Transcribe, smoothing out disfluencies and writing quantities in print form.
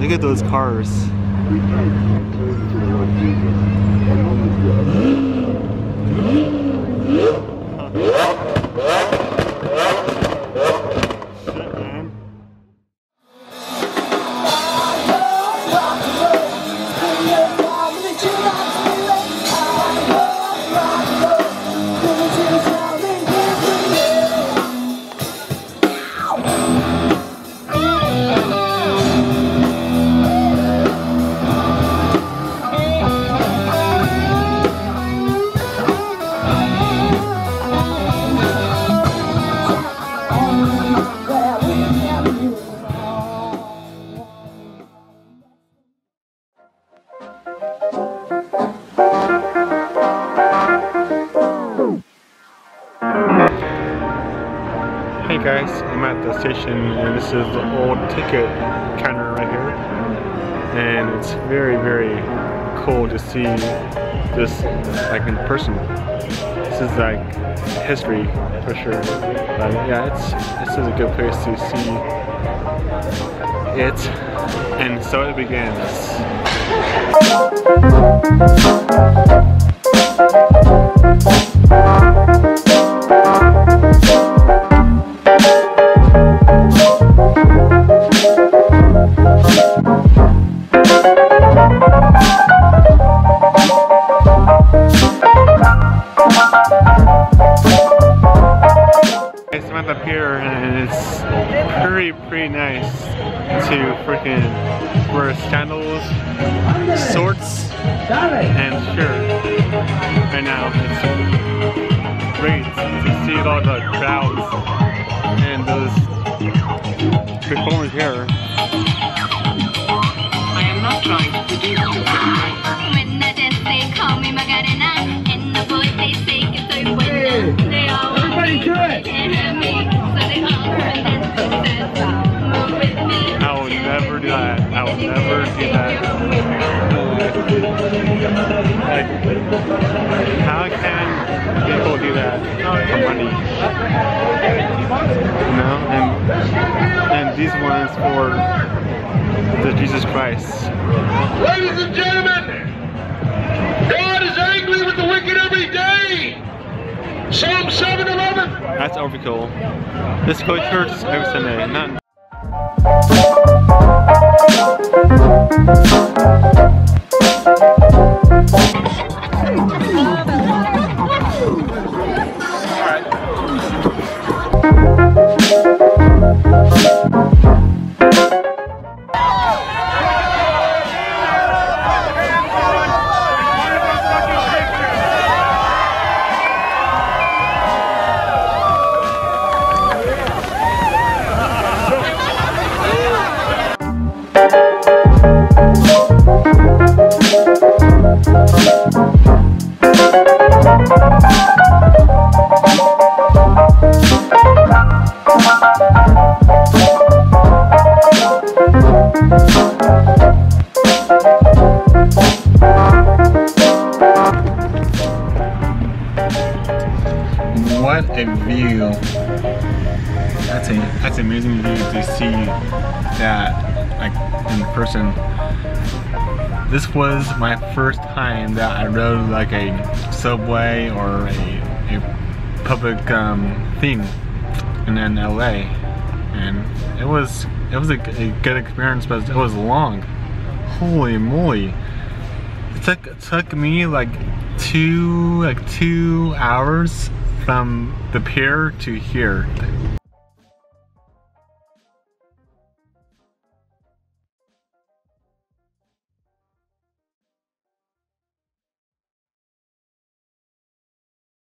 Look at those cars. Hey guys, I'm at the station and this is the old ticket counter right here, and it's very, very cool to see this like in person. This is like history for sure, but yeah, this is a good place to see it. And so it begins. I'm at the pier and it's pretty nice to freaking wear sandals, shorts, and shirt. Right now it's great to see all the crowds and those performers here. I am not trying to do this. When the desk they call me Magarena, and the boys they say que soy buena. They all everybody do it! I will never do that. I will never do that. Like, how can people do that for money? You know, and these ones for the Jesus Christ. Ladies and gentlemen, God is angry with the wicked every day. Psalm 7:11. That's overkill. This coach hurts every Sunday. What a view. That's an amazing view to see that like in person. This was my first time that I rode like a subway or a public thing in LA, and it was a good experience, but it was long. Holy moly! It took me like two hours from the pier to here.